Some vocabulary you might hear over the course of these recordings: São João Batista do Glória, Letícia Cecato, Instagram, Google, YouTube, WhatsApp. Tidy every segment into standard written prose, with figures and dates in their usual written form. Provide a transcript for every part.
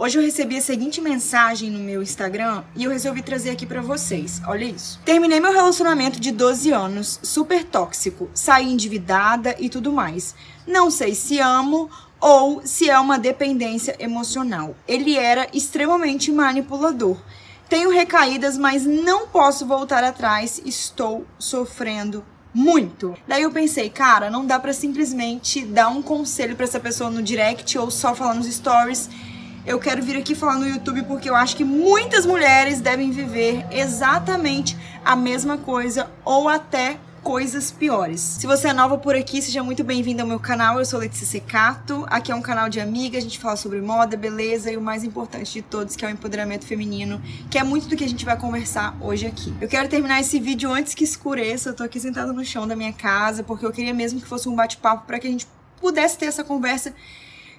Hoje eu recebi a seguinte mensagem no meu Instagram e eu resolvi trazer aqui pra vocês, olha isso. Terminei meu relacionamento de 12 anos, super tóxico, saí endividada e tudo mais. Não sei se amo ou se é uma dependência emocional. Ele era extremamente manipulador. Tenho recaídas, mas não posso voltar atrás, estou sofrendo muito. Daí eu pensei, cara, não dá pra simplesmente dar um conselho pra essa pessoa no direct ou só falar nos stories. Eu quero vir aqui falar no YouTube porque eu acho que muitas mulheres devem viver exatamente a mesma coisa ou até coisas piores. Se você é nova por aqui, seja muito bem-vinda ao meu canal. Eu sou Letícia Cecato. Aqui é um canal de amiga, a gente fala sobre moda, beleza e o mais importante de todos, que é o empoderamento feminino, que é muito do que a gente vai conversar hoje aqui. Eu quero terminar esse vídeo antes que escureça. Eu tô aqui sentada no chão da minha casa porque eu queria mesmo que fosse um bate-papo para que a gente pudesse ter essa conversa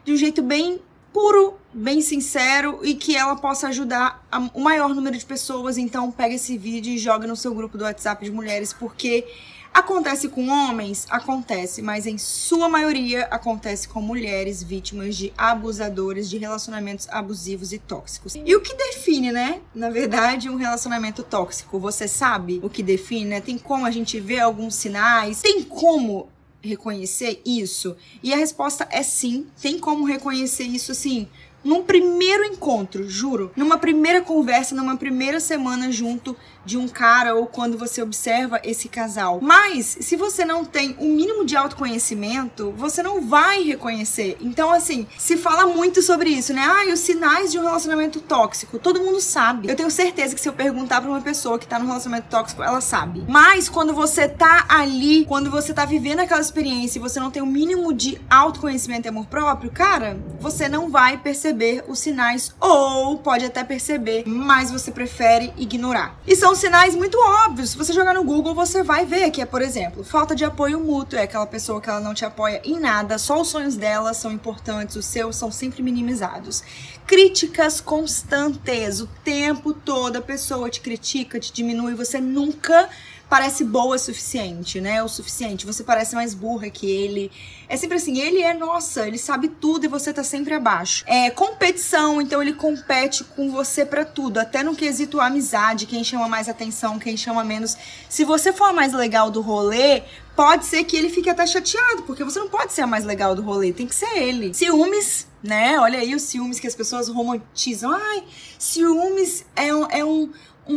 de um jeito bem puro, bem sincero e que ela possa ajudar o maior número de pessoas. Então pega esse vídeo e joga no seu grupo do WhatsApp de mulheres, porque acontece com homens, acontece, mas em sua maioria acontece com mulheres vítimas de abusadores, de relacionamentos abusivos e tóxicos. E o que define, né, na verdade, um relacionamento tóxico? Você sabe o que define, né? Tem como a gente ver alguns sinais? Tem como reconhecer isso? E a resposta é sim, tem como reconhecer isso assim, num primeiro encontro, juro, numa primeira conversa, numa primeira semana junto de um cara ou quando você observa esse casal. Mas se você não tem o mínimo de autoconhecimento, você não vai reconhecer. Então assim, se fala muito sobre isso, né? Ah, e os sinais de um relacionamento tóxico, todo mundo sabe. Eu tenho certeza que se eu perguntar pra uma pessoa que tá num relacionamento tóxico, ela sabe. Mas quando você tá ali, quando você tá vivendo aquela experiência e você não tem o mínimo de autoconhecimento e amor próprio, cara, você não vai perceber os sinais, ou pode até perceber, mas você prefere ignorar. E são sinais muito óbvios. Se você jogar no Google, você vai ver que é, por exemplo, falta de apoio mútuo. É aquela pessoa que ela não te apoia em nada, só os sonhos dela são importantes, os seus são sempre minimizados. Críticas constantes, o tempo todo a pessoa te critica, te diminui, você nunca parece boa o suficiente, né? O suficiente, você parece mais burra que ele. É sempre assim, ele é, nossa, ele sabe tudo e você tá sempre abaixo. É competição, então ele compete com você pra tudo, até no quesito amizade, quem chama mais atenção, quem chama menos. Se você for a mais legal do rolê, pode ser que ele fique até chateado, porque você não pode ser a mais legal do rolê, tem que ser ele. Ciúmes, né? Olha aí os ciúmes que as pessoas romantizam. Ai, ciúmes é um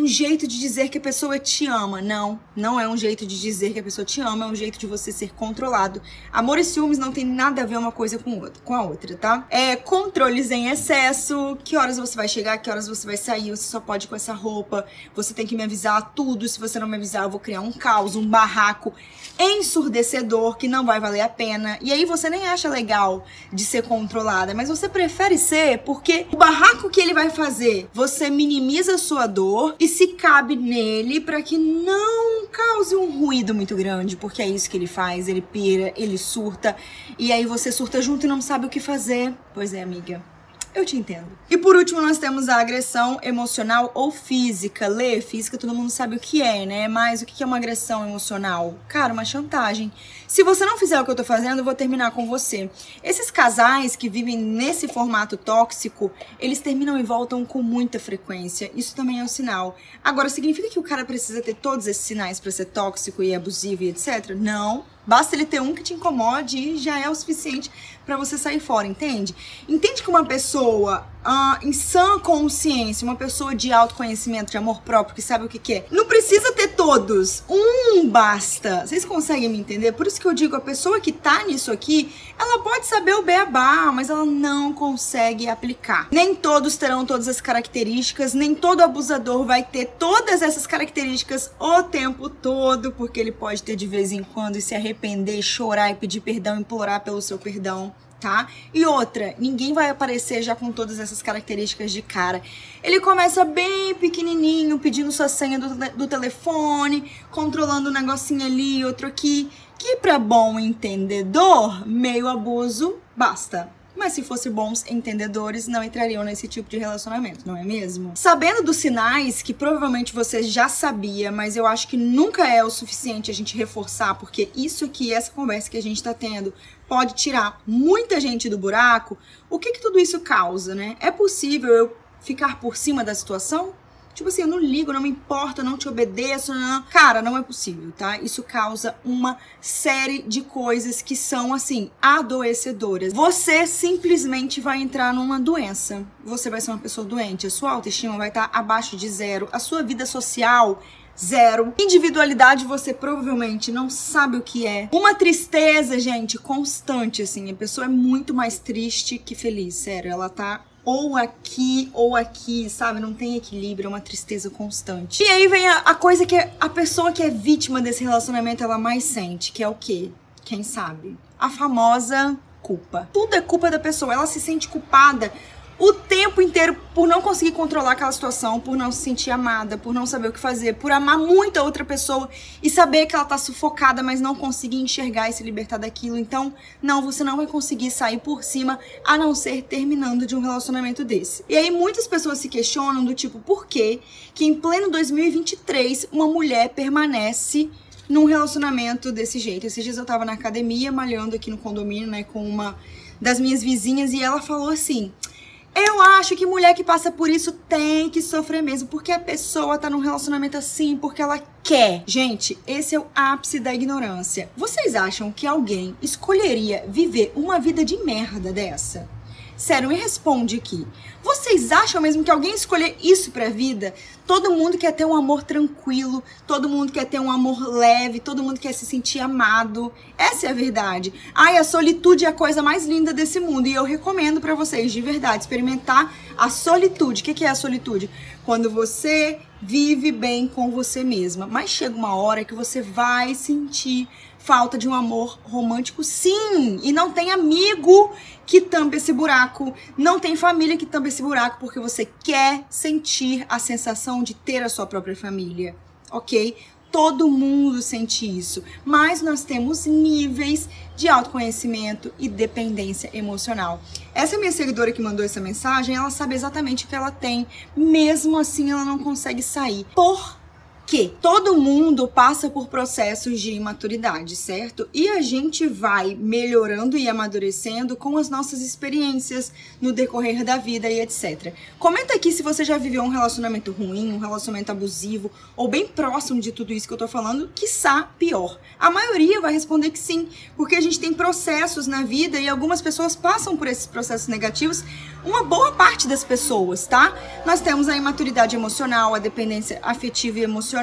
jeito de dizer que a pessoa te ama. Não, não é um jeito de dizer que a pessoa te ama, é um jeito de você ser controlado. Amor e ciúmes não tem nada a ver uma coisa com a outra, tá? É controles em excesso, que horas você vai chegar, que horas você vai sair, você só pode ir com essa roupa, você tem que me avisar tudo, se você não me avisar eu vou criar um caos, um barraco ensurdecedor que não vai valer a pena. E aí você nem acha legal de ser controlada, mas você prefere ser porque o barraco que ele vai fazer, você minimiza a sua dor e se cabe nele para que não cause um ruído muito grande, porque é isso que ele faz, ele pira, ele surta, e aí você surta junto e não sabe o que fazer. Pois é, amiga, eu te entendo. E por último, nós temos a agressão emocional ou física. Lê, física, todo mundo sabe o que é, né? Mas o que é uma agressão emocional? Cara, uma chantagem. Se você não fizer o que eu tô fazendo, eu vou terminar com você. Esses casais que vivem nesse formato tóxico, eles terminam e voltam com muita frequência. Isso também é um sinal. Agora, significa que o cara precisa ter todos esses sinais pra ser tóxico e abusivo e etc? Não. Basta ele ter um que te incomode e já é o suficiente pra você sair fora, entende? Entende que uma pessoa em sã consciência, uma pessoa de autoconhecimento, de amor próprio, que sabe o que quer, não precisa ter todos, um basta. Vocês conseguem me entender? Por isso que eu digo, a pessoa que tá nisso aqui, ela pode saber o beabá, mas ela não consegue aplicar. Nem todos terão todas as características, nem todo abusador vai ter todas essas características o tempo todo, porque ele pode ter de vez em quando e se arrepender, chorar e pedir perdão, implorar pelo seu perdão. Tá? E outra, ninguém vai aparecer já com todas essas características de cara. Ele começa bem pequenininho, pedindo sua senha do telefone, controlando um negocinho ali, outro aqui, que pra bom entendedor, meio abuso, basta. Mas se fossem bons entendedores, não entrariam nesse tipo de relacionamento, não é mesmo? Sabendo dos sinais, que provavelmente você já sabia, mas eu acho que nunca é o suficiente a gente reforçar, porque isso aqui, essa conversa que a gente tá tendo, pode tirar muita gente do buraco. O que tudo isso causa, né? É possível eu ficar por cima da situação? Tipo assim, eu não ligo, não me importo, não te obedeço, não. Cara, não é possível, tá? Isso causa uma série de coisas que são, assim, adoecedoras. Você simplesmente vai entrar numa doença. Você vai ser uma pessoa doente, a sua autoestima vai estar abaixo de zero, a sua vida social... zero. Individualidade você provavelmente não sabe o que é. Uma tristeza, gente, constante, assim. A pessoa é muito mais triste que feliz, sério. Ela tá ou aqui, sabe? Não tem equilíbrio, é uma tristeza constante. E aí vem a coisa que a pessoa que é vítima desse relacionamento, ela mais sente, que é o quê? Quem sabe? A famosa culpa. Tudo é culpa da pessoa, ela se sente culpada o tempo inteiro por não conseguir controlar aquela situação, por não se sentir amada, por não saber o que fazer, por amar muito a outra pessoa e saber que ela tá sufocada, mas não conseguir enxergar e se libertar daquilo. Então, não, você não vai conseguir sair por cima, a não ser terminando de um relacionamento desse. E aí muitas pessoas se questionam do tipo, por quê que em pleno 2023 uma mulher permanece num relacionamento desse jeito? Esses dias eu tava na academia, malhando aqui no condomínio, né, com uma das minhas vizinhas, e ela falou assim... Eu acho que mulher que passa por isso tem que sofrer mesmo, porque a pessoa tá num relacionamento assim, porque ela quer. Gente, esse é o ápice da ignorância. Vocês acham que alguém escolheria viver uma vida de merda dessa? Sério, me responde aqui. Vocês acham mesmo que alguém escolher isso pra vida? Todo mundo quer ter um amor tranquilo, todo mundo quer ter um amor leve, todo mundo quer se sentir amado. Essa é a verdade. Ai, a solitude é a coisa mais linda desse mundo. E eu recomendo pra vocês, de verdade, experimentar a solitude. O que é a solitude? Quando você vive bem com você mesma. Mas chega uma hora que você vai sentir... falta de um amor romântico, sim, e não tem amigo que tampa esse buraco, não tem família que tampa esse buraco, porque você quer sentir a sensação de ter a sua própria família, ok? Todo mundo sente isso, mas nós temos níveis de autoconhecimento e dependência emocional. Essa minha seguidora que mandou essa mensagem, ela sabe exatamente o que ela tem, mesmo assim ela não consegue sair, por que todo mundo passa por processos de imaturidade, certo? E a gente vai melhorando e amadurecendo com as nossas experiências no decorrer da vida e etc. Comenta aqui se você já viveu um relacionamento ruim, um relacionamento abusivo, ou bem próximo de tudo isso que eu tô falando, quiçá pior. A maioria vai responder que sim, porque a gente tem processos na vida e algumas pessoas passam por esses processos negativos, uma boa parte das pessoas, tá? Nós temos a imaturidade emocional, a dependência afetiva e emocional,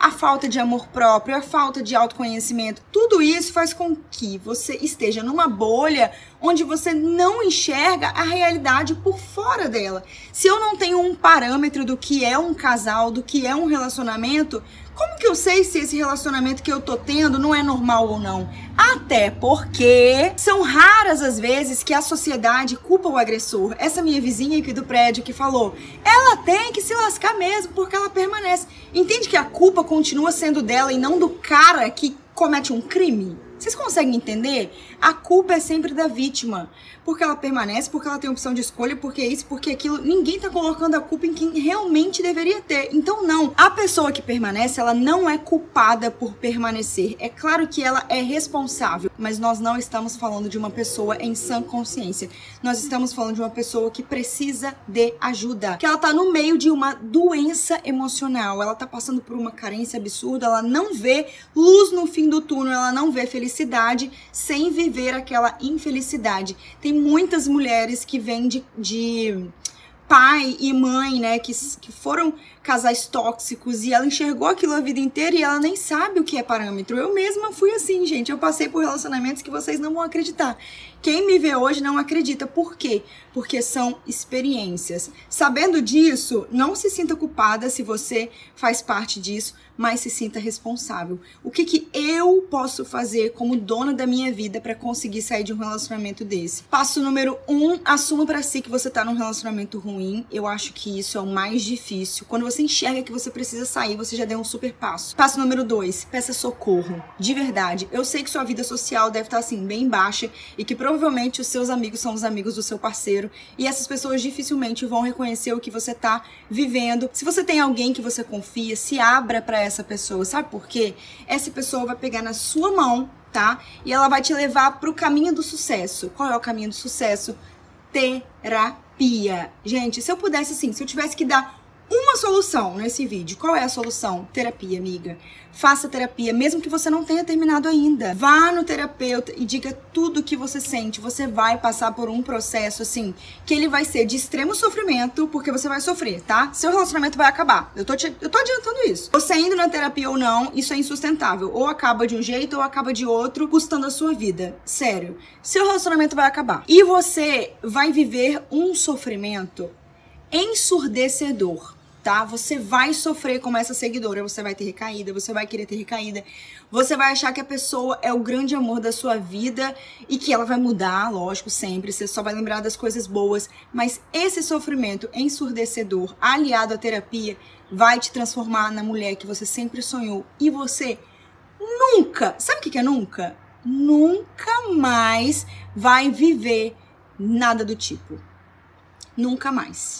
a falta de amor próprio, a falta de autoconhecimento, tudo isso faz com que você esteja numa bolha onde você não enxerga a realidade por fora dela. Se eu não tenho um parâmetro do que é um casal, do que é um relacionamento, como que eu sei se esse relacionamento que eu tô tendo não é normal ou não? Até porque são raras as vezes que a sociedade culpa o agressor. Essa minha vizinha aqui do prédio que falou, ela tem que se lascar mesmo porque ela permanece. Entende que a culpa continua sendo dela e não do cara que comete um crime? Vocês conseguem entender? A culpa é sempre da vítima. Porque ela permanece, porque ela tem opção de escolha, porque isso, porque aquilo. Ninguém tá colocando a culpa em quem realmente deveria ter. Então não. A pessoa que permanece, ela não é culpada por permanecer. É claro que ela é responsável. Mas nós não estamos falando de uma pessoa em sã consciência. Nós estamos falando de uma pessoa que precisa de ajuda. Que ela tá no meio de uma doença emocional. Ela tá passando por uma carência absurda. Ela não vê luz no fim do túnel. Ela não vê felicidade sem viver aquela infelicidade. Tem muitas mulheres que vêm de pai e mãe, né, que foram casais tóxicos, e ela enxergou aquilo a vida inteira e ela nem sabe o que é parâmetro. Eu mesma fui assim, gente. Eu passei por relacionamentos que vocês não vão acreditar. Quem me vê hoje não acredita. Por quê? Porque são experiências. Sabendo disso, não se sinta culpada se você faz parte disso, mas se sinta responsável. O que que eu posso fazer como dona da minha vida para conseguir sair de um relacionamento desse? Passo número 1, assuma para si que você tá num relacionamento ruim. Eu acho que isso é o mais difícil. Quando você enxerga que você precisa sair, você já deu um super passo. Passo número 2, peça socorro. De verdade, eu sei que sua vida social deve estar assim, bem baixa, e que provavelmente provavelmente os seus amigos são os amigos do seu parceiro e essas pessoas dificilmente vão reconhecer o que você tá vivendo. Se você tem alguém que você confia, se abra pra essa pessoa, sabe por quê? Essa pessoa vai pegar na sua mão, tá? E ela vai te levar pro caminho do sucesso. Qual é o caminho do sucesso? Terapia. Gente, se eu pudesse, assim, se eu tivesse que dar uma solução nesse vídeo, qual é a solução? Terapia, amiga. Faça terapia, mesmo que você não tenha terminado ainda. Vá no terapeuta e diga tudo o que você sente. Você vai passar por um processo, assim, que ele vai ser de extremo sofrimento, porque você vai sofrer, tá? Seu relacionamento vai acabar. Eu tô adiantando isso. Você indo na terapia ou não, isso é insustentável. Ou acaba de um jeito, ou acaba de outro, custando a sua vida. Sério. Seu relacionamento vai acabar. E você vai viver um sofrimento ensurdecedor, tá? Você vai sofrer como essa seguidora, você vai ter recaída, você vai querer ter recaída, você vai achar que a pessoa é o grande amor da sua vida e que ela vai mudar, lógico, sempre, você só vai lembrar das coisas boas, mas esse sofrimento ensurdecedor, aliado à terapia, vai te transformar na mulher que você sempre sonhou e você nunca, sabe o que é nunca? Nunca mais vai viver nada do tipo. Nunca mais.